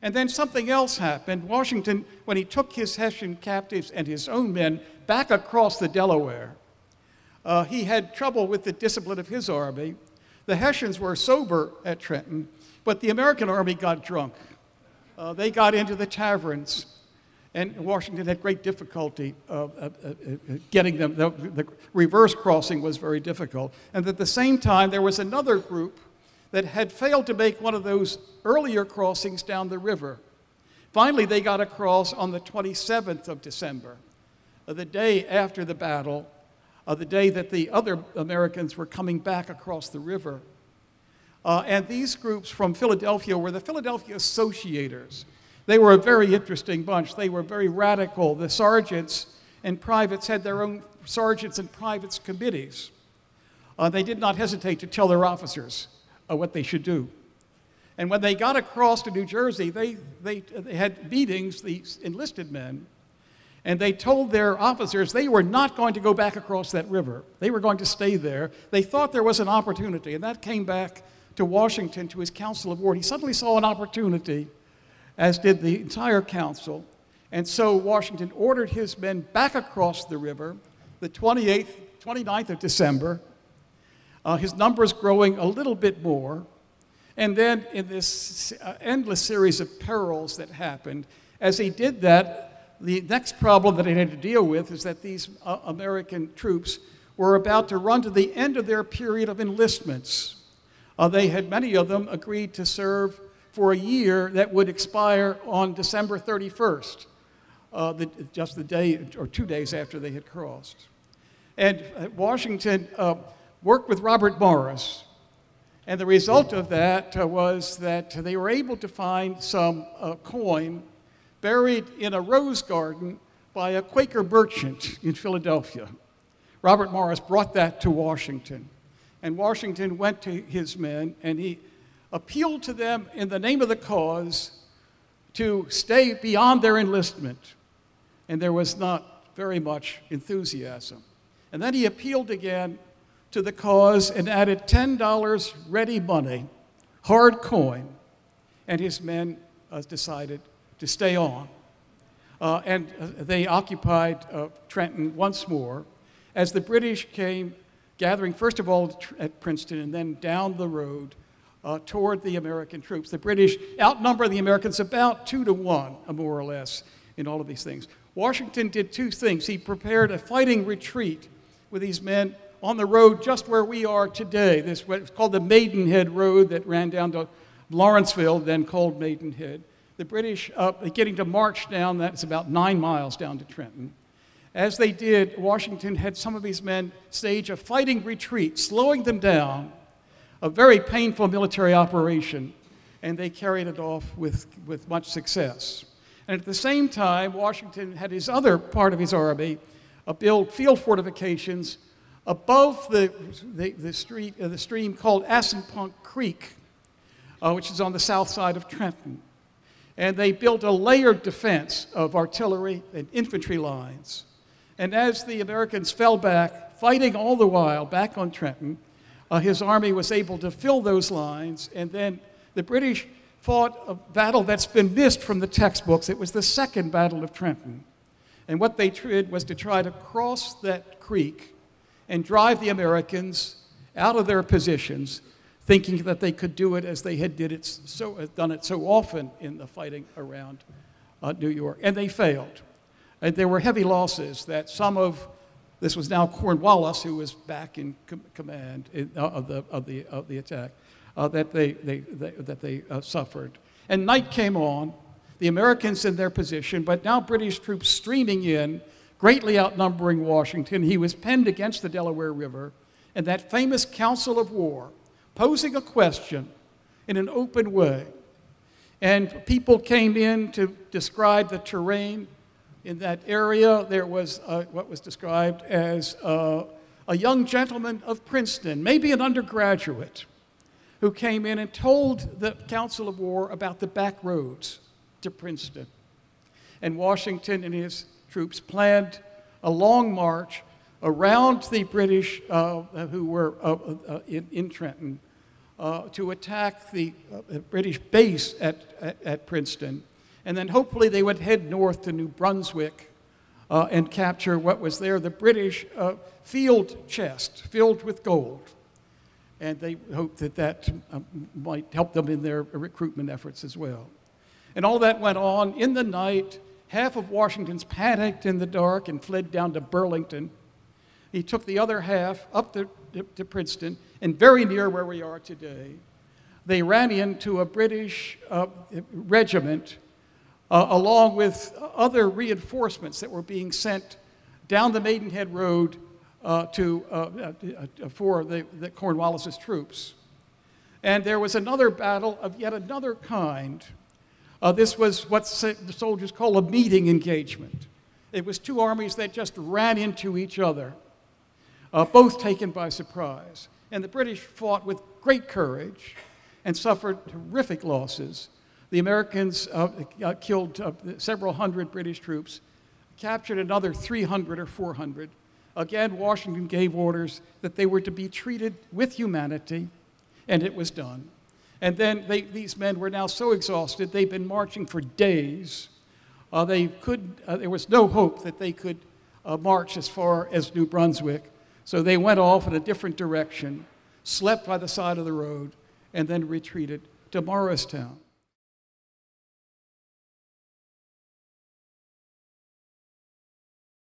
And then something else happened. Washington, when he took his Hessian captives and his own men back across the Delaware, he had trouble with the discipline of his army. The Hessians were sober at Trenton, but the American army got drunk. They got into the taverns, and Washington had great difficulty getting them. The reverse crossing was very difficult. And at the same time, there was another group that had failed to make one of those earlier crossings down the river. Finally, they got across on the 27th of December, the day after the battle, the day that the other Americans were coming back across the river. And these groups from Philadelphia were the Philadelphia Associators. They were a very interesting bunch. They were very radical. The sergeants and privates had their own sergeants and privates committees. They did not hesitate to tell their officers what they should do. And when they got across to New Jersey, they had meetings, the enlisted men, and they told their officers they were not going to go back across that river. They were going to stay there. They thought there was an opportunity, and that came back to Washington, to his Council of War. He suddenly saw an opportunity, as did the entire council, and so Washington ordered his men back across the river the 29th of December, his numbers growing a little bit more, and then in this endless series of perils that happened, as he did that, the next problem that he had to deal with is that these American troops were about to run to the end of their period of enlistments. They had, many of them, agreed to serve for a year that would expire on December 31st, just the day or 2 days after they had crossed. And Washington worked with Robert Morris, and the result of that was that they were able to find some coin buried in a rose garden by a Quaker merchant in Philadelphia. Robert Morris brought that to Washington. And Washington went to his men, and he appealed to them in the name of the cause to stay beyond their enlistment. And there was not very much enthusiasm. And then he appealed again to the cause and added $10 ready money, hard coin, and his men decided to stay on. And they occupied Trenton once more as the British came gathering first of all at Princeton and then down the road toward the American troops. The British outnumber the Americans about 2 to 1, more or less, in all of these things. Washington did two things. He prepared a fighting retreat with these men on the road just where we are today. This was called the Maidenhead Road that ran down to Lawrenceville, then called Maidenhead. The British getting to march down, that's about 9 miles down to Trenton. As they did, Washington had some of his men stage a fighting retreat, slowing them down, a very painful military operation, and they carried it off with much success. And at the same time, Washington had his other part of his army build field fortifications above the stream called Assunpink Creek, which is on the south side of Trenton. And they built a layered defense of artillery and infantry lines. And as the Americans fell back, fighting all the while back on Trenton, his army was able to fill those lines. And then the British fought a battle that's been missed from the textbooks. It was the Second Battle of Trenton. And what they did was to try to cross that creek and drive the Americans out of their positions, thinking that they could do it as they had done it so often in the fighting around New York. And they failed. And there were heavy losses that some of, this was now Cornwallis, who was back in command of the attack, that they suffered. And night came on, the Americans in their position, but now British troops streaming in, greatly outnumbering Washington. He was penned against the Delaware River, and that famous Council of War, posing a question in an open way. And people came in to describe the terrain. In that area, there was what was described as a young gentleman of Princeton, maybe an undergraduate, who came in and told the Council of War about the back roads to Princeton. And Washington and his troops planned a long march around the British who were in Trenton to attack the British base at Princeton. And then hopefully they would head north to New Brunswick and capture what was there, the British field chest filled with gold. And they hoped that that might help them in their recruitment efforts as well. And all that went on in the night. Half of Washington's panicked in the dark and fled down to Burlington. He took the other half up to Princeton, and very near where we are today, they ran into a British regiment along with other reinforcements that were being sent down the Maidenhead Road for the Cornwallis' troops. And there was another battle of yet another kind. This was what the soldiers call a meeting engagement. It was two armies that just ran into each other, both taken by surprise. And the British fought with great courage and suffered terrific losses. The Americans killed several hundred British troops, captured another 300 or 400. Again, Washington gave orders that they were to be treated with humanity, and it was done. And then these men were now so exhausted, they'd been marching for days. There was no hope that they could march as far as New Brunswick. So they went off in a different direction, slept by the side of the road, and then retreated to Morristown.